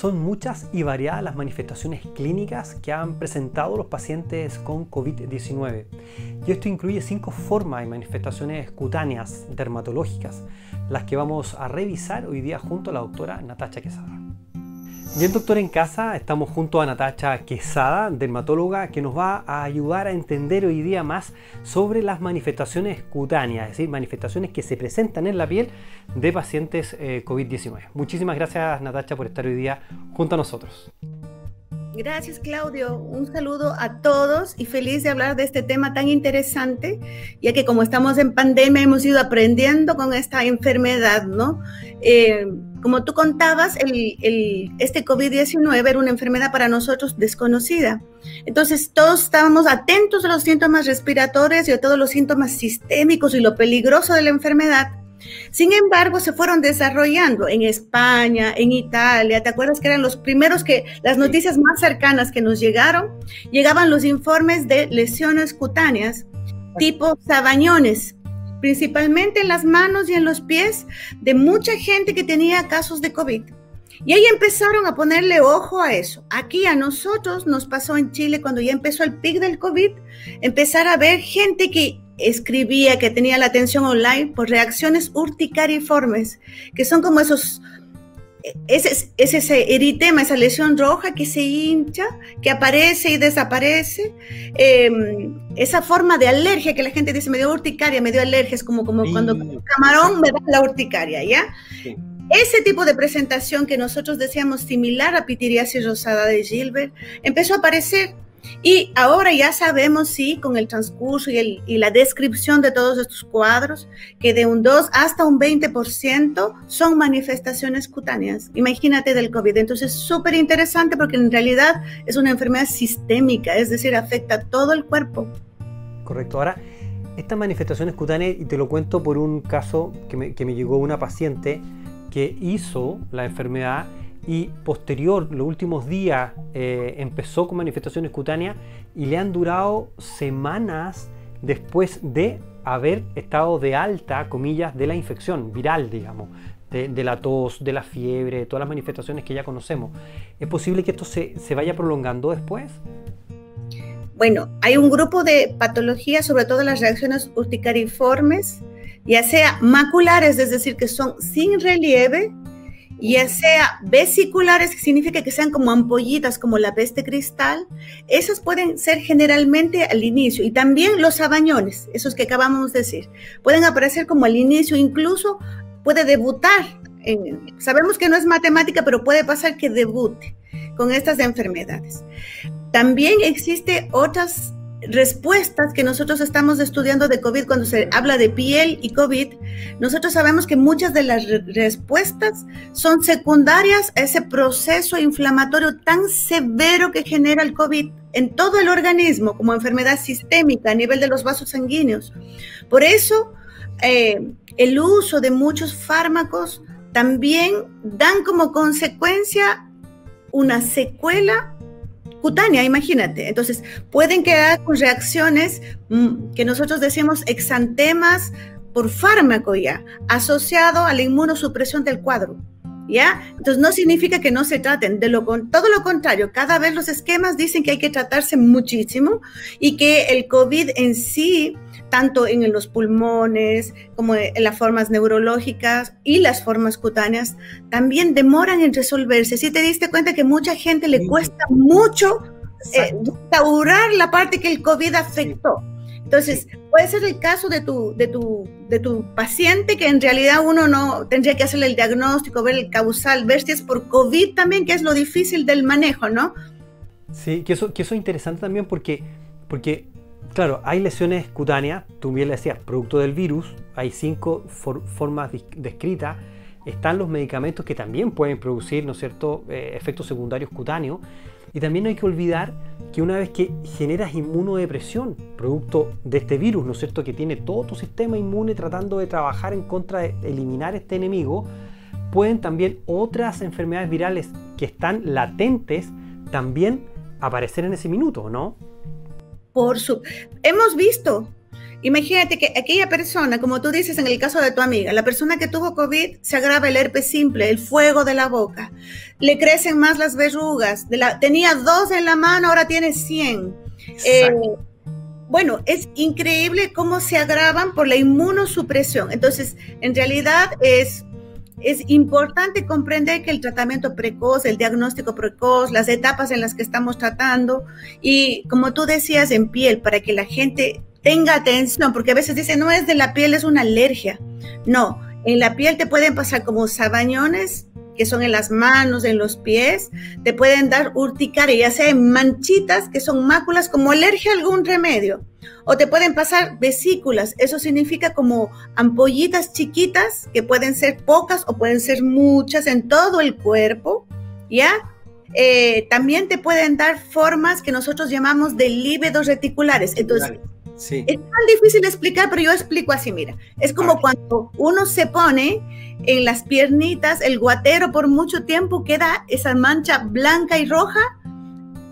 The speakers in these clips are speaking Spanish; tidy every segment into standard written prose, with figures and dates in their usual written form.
Son muchas y variadas las manifestaciones clínicas que han presentado los pacientes con COVID-19 y esto incluye 5 formas y manifestaciones cutáneas dermatológicas, las que vamos a revisar hoy día junto a la doctora Natacha Quezada. Bien, Doctor en Casa, estamos junto a Natacha Quezada, dermatóloga, que nos va a ayudar a entender hoy día más sobre las manifestaciones cutáneas, es decir, manifestaciones que se presentan en la piel de pacientes COVID-19. Muchísimas gracias, Natacha, por estar hoy día junto a nosotros. Gracias, Claudio. Un saludo a todos y feliz de hablar de este tema tan interesante, ya que como estamos en pandemia hemos ido aprendiendo con esta enfermedad, ¿no? Como tú contabas, este COVID-19 era una enfermedad para nosotros desconocida. Entonces, todos estábamos atentos a los síntomas respiratorios y a todos los síntomas sistémicos y lo peligroso de la enfermedad. Sin embargo, se fueron desarrollando en España, en Italia. ¿Te acuerdas que eran los primeros que las noticias más cercanas que nos llegaron? Llegaban los informes de lesiones cutáneas tipo sabañones, principalmente en las manos y en los pies de mucha gente que tenía casos de COVID. Y ahí empezaron a ponerle ojo a eso. Aquí a nosotros nos pasó en Chile cuando ya empezó el pic del COVID, empezar a ver gente que escribía que tenía la atención online por reacciones urticariformes, que son como ese eritema, esa lesión roja que se hincha, que aparece y desaparece, esa forma de alergia que la gente dice, me dio urticaria, me dio alergia, es como sí, cuando un camarón me da la urticaria, ¿ya? Sí. Ese tipo de presentación que nosotros decíamos similar a pitiriasis rosada de Gilbert, empezó a aparecer. Y ahora ya sabemos, sí, con el transcurso y la descripción de todos estos cuadros, que de un 2 hasta un 20% son manifestaciones cutáneas, imagínate, del COVID. Entonces, súper interesante porque en realidad es una enfermedad sistémica, es decir, afecta a todo el cuerpo. Correcto. Ahora, estas manifestaciones cutáneas, y te lo cuento por un caso que me llegó una paciente que hizo la enfermedad y posterior, los últimos días, empezó con manifestaciones cutáneas y le han durado semanas después de haber estado de alta, comillas, de la infección viral, digamos, de la tos, de la fiebre, de todas las manifestaciones que ya conocemos. ¿Es posible que esto se vaya prolongando después? Bueno, hay un grupo de patologías, sobre todo las reacciones urticariformes, ya sea maculares, es decir, que son sin relieve, ya sea vesiculares, que significa que sean como ampollitas, como la peste cristal. Esas pueden ser generalmente al inicio, y también los sabañones, esos que acabamos de decir, pueden aparecer como al inicio, incluso puede debutar, sabemos que no es matemática, pero puede pasar que debute con estas enfermedades. También existe otras respuestas que nosotros estamos estudiando de COVID. Cuando se habla de piel y COVID, nosotros sabemos que muchas de las respuestas son secundarias a ese proceso inflamatorio tan severo que genera el COVID en todo el organismo como enfermedad sistémica a nivel de los vasos sanguíneos. Por eso el uso de muchos fármacos también dan como consecuencia una secuela cutánea, imagínate. Entonces, pueden quedar con reacciones que nosotros decimos exantemas por fármaco ya, asociado a la inmunosupresión del cuadro, ¿ya? Entonces, no significa que no se traten, todo lo contrario, cada vez los esquemas dicen que hay que tratarse muchísimo y que el COVID en sí, tanto en los pulmones como en las formas neurológicas y las formas cutáneas, también demoran en resolverse. Si te diste cuenta que mucha gente le cuesta mucho restaurar la parte que el COVID afectó. Entonces, puede ser el caso de tu paciente, que en realidad uno no tendría que hacerle el diagnóstico, ver el causal, ver si es por COVID también, que es lo difícil del manejo, ¿no? Sí, que eso es interesante también porque claro, hay lesiones cutáneas, tú bien le decías, producto del virus, hay 5 formas descritas, están los medicamentos que también pueden producir, ¿no es cierto?, efectos secundarios cutáneos, y también no hay que olvidar que una vez que generas inmunodepresión, producto de este virus, ¿no es cierto?, que tiene todo tu sistema inmune tratando de trabajar en contra de eliminar este enemigo, pueden también otras enfermedades virales que están latentes también aparecer en ese minuto, ¿no? Hemos visto Imagínate que aquella persona, como tú dices en el caso de tu amiga, la persona que tuvo COVID se agrava el herpes simple, el fuego de la boca, le crecen más las verrugas, tenía 2 en la mano, ahora tiene 100. Bueno, es increíble cómo se agravan por la inmunosupresión. Entonces, en realidad es importante comprender que el tratamiento precoz, el diagnóstico precoz, las etapas en las que estamos tratando y, como tú decías, en piel, para que la gente tenga atención, porque a veces dicen, no es de la piel, es una alergia. No, en la piel te pueden pasar como sabañones, que son en las manos, en los pies, te pueden dar urticaria, ya sea en manchitas, que son máculas, como alergia a algún remedio, o te pueden pasar vesículas, eso significa como ampollitas chiquitas, que pueden ser pocas o pueden ser muchas en todo el cuerpo, ¿ya? También te pueden dar formas que nosotros llamamos de líbedos reticulares, entonces... Sí. Es tan difícil de explicar, pero yo explico así, mira. Es como cuando uno se pone en las piernitas el guatero por mucho tiempo, queda esa mancha blanca y roja.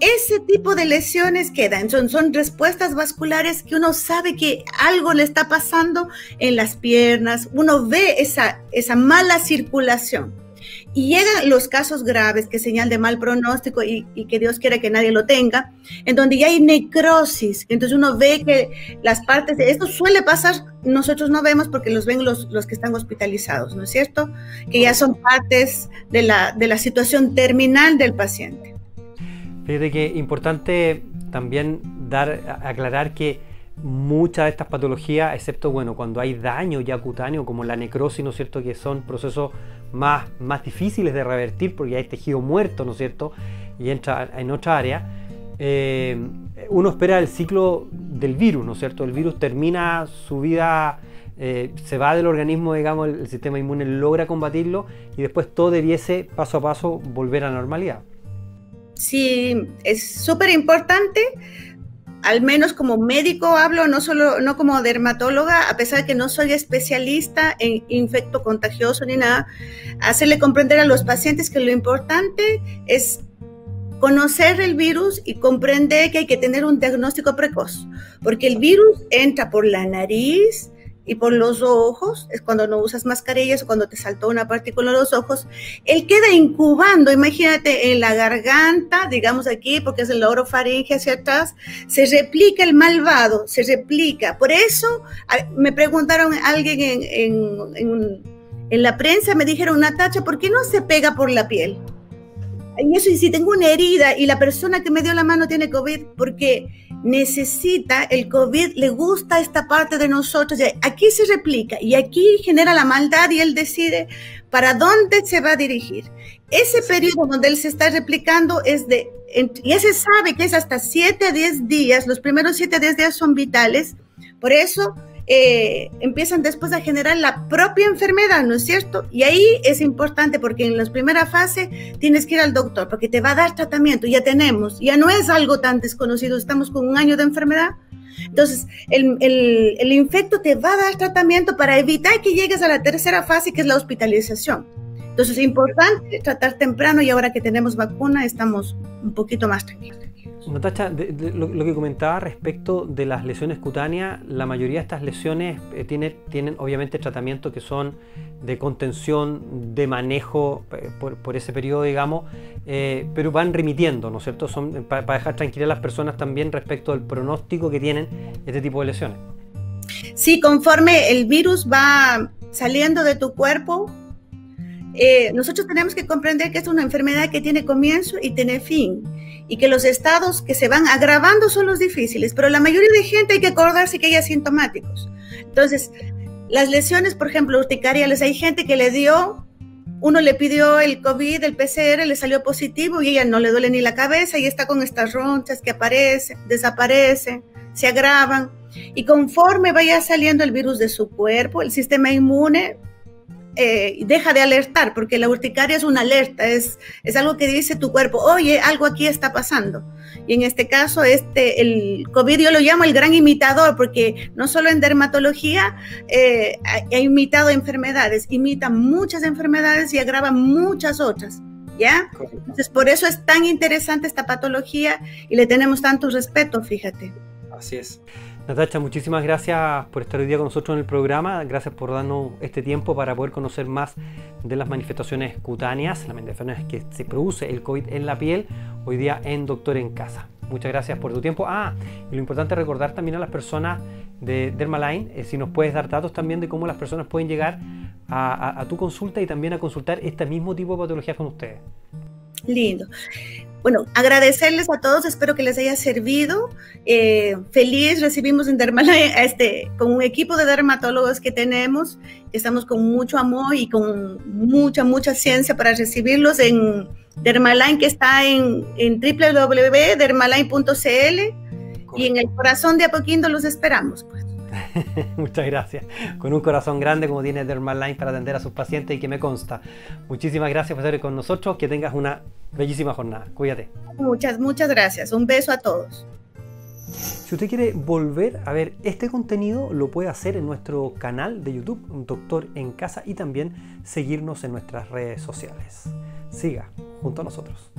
Ese tipo de lesiones quedan. Son respuestas vasculares que uno sabe que algo le está pasando en las piernas. Uno ve esa mala circulación. Y llegan los casos graves, que señal de mal pronóstico y que Dios quiera que nadie lo tenga, en donde ya hay necrosis. Entonces uno ve que las partes de esto suele pasar, nosotros no vemos porque los ven los que están hospitalizados, ¿no es cierto? Que ya son partes de la situación terminal del paciente. Fíjate que es importante también aclarar que muchas de estas patologías, excepto bueno, cuando hay daño ya cutáneo, como la necrosis, ¿no es cierto?, que son procesos más difíciles de revertir porque hay tejido muerto, ¿no es cierto?, y entra en otra área, uno espera el ciclo del virus, ¿no es cierto?, el virus termina su vida, se va del organismo, digamos, el sistema inmune logra combatirlo y después todo debiese paso a paso volver a la normalidad. Sí, es súper importante. Al menos como médico hablo, no como dermatóloga, a pesar de que no soy especialista en infecto contagioso ni nada, hacerle comprender a los pacientes que lo importante es conocer el virus y comprender que hay que tener un diagnóstico precoz, porque el virus entra por la nariz y por los ojos, es cuando no usas mascarillas o cuando te saltó una partícula en los ojos, él queda incubando, imagínate, en la garganta, digamos aquí, porque es en la orofaringe hacia atrás, se replica el malvado, se replica. Por eso me preguntaron alguien en la prensa, me dijeron, Natacha, ¿por qué no se pega por la piel? Y eso, y si tengo una herida y la persona que me dio la mano tiene COVID, porque necesita el COVID, le gusta esta parte de nosotros, aquí se replica y aquí genera la maldad y él decide para dónde se va a dirigir. Ese periodo donde él se está replicando es de, ya se sabe que es hasta 7 a 10 días, los primeros 7 a 10 días son vitales, por eso... empiezan después a generar la propia enfermedad, ¿no es cierto? Y ahí es importante porque en la primera fase tienes que ir al doctor porque te va a dar tratamiento, ya no es algo tan desconocido, estamos con un año de enfermedad, entonces el infecto te va a dar tratamiento para evitar que llegues a la tercera fase que es la hospitalización, entonces es importante tratar temprano y ahora que tenemos vacuna estamos un poquito más tranquilos. Natacha, lo que comentaba respecto de las lesiones cutáneas, la mayoría de estas lesiones tienen obviamente tratamientos que son de contención, de manejo por ese periodo, digamos, pero van remitiendo, ¿no es cierto? Son para dejar tranquilas a las personas también respecto del pronóstico que tienen este tipo de lesiones. Sí, conforme el virus va saliendo de tu cuerpo, nosotros tenemos que comprender que es una enfermedad que tiene comienzo y tiene fin, y que los estados que se van agravando son los difíciles, pero la mayoría de gente hay que acordarse que hay asintomáticos. Entonces, las lesiones, por ejemplo, urticariales, hay gente que le dio, uno le pidió el COVID, el PCR, le salió positivo y ella no le duele ni la cabeza y está con estas ronchas que aparecen, desaparecen, se agravan, y conforme vaya saliendo el virus de su cuerpo, el sistema inmune... deja de alertar, porque la urticaria es una alerta, es algo que dice tu cuerpo, oye, algo aquí está pasando. Y en este caso, el COVID yo lo llamo el gran imitador, porque no solo en dermatología ha imitado enfermedades, imita muchas enfermedades y agrava muchas otras, ¿ya? Entonces, por eso es tan interesante esta patología y le tenemos tanto respeto, fíjate. Así es. Natacha, muchísimas gracias por estar hoy día con nosotros en el programa. Gracias por darnos este tiempo para poder conocer más de las manifestaciones cutáneas, las manifestaciones que se produce el COVID en la piel, hoy día en Doctor en Casa. Muchas gracias por tu tiempo. Y lo importante es recordar también a las personas de Dermaline, si nos puedes dar datos también de cómo las personas pueden llegar a tu consulta y también a consultar este mismo tipo de patologías con ustedes. Lindo. Bueno, agradecerles a todos, espero que les haya servido. Feliz recibimos en Dermaline con un equipo de dermatólogos que tenemos. Estamos con mucho amor y con mucha ciencia para recibirlos en Dermaline, que está en www.dermaline.cl, y en el corazón de Apoquindo los esperamos. Pues. Muchas gracias. Con un corazón grande como tiene Dermaline para atender a sus pacientes, y que me consta. Muchísimas gracias por estar con nosotros. Que tengas una bellísima jornada. Cuídate. Muchas gracias. Un beso a todos. Si usted quiere volver a ver este contenido, lo puede hacer en nuestro canal de YouTube, Doctor en Casa, y también seguirnos en nuestras redes sociales. Siga junto a nosotros.